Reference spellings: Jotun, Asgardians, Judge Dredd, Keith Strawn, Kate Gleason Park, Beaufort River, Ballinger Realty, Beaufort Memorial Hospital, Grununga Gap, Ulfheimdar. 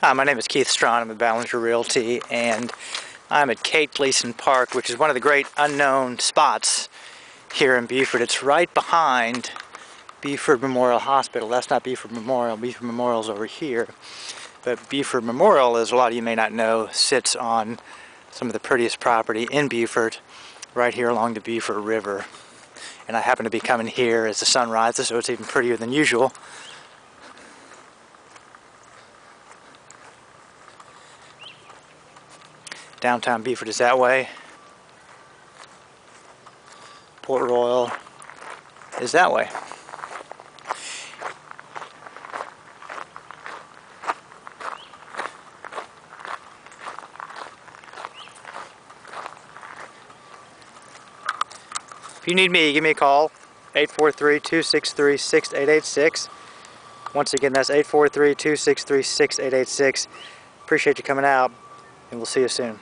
Hi, my name is Keith Strawn. I'm with Ballinger Realty, and I'm at Kate Gleason Park, which is one of the great unknown spots here in Beaufort. It's right behind Beaufort Memorial Hospital. That's not Beaufort Memorial. Beaufort Memorial's over here. But Beaufort Memorial, as a lot of you may not know, sits on some of the prettiest property in Beaufort, right here along the Beaufort River. And I happen to be coming here as the sun rises, so it's even prettier than usual. Downtown Beaufort is that way. Port Royal is that way. If you need me, give me a call. 843-263-6886. Once again, that's 843-263-6886. Appreciate you coming out, and we'll see you soon.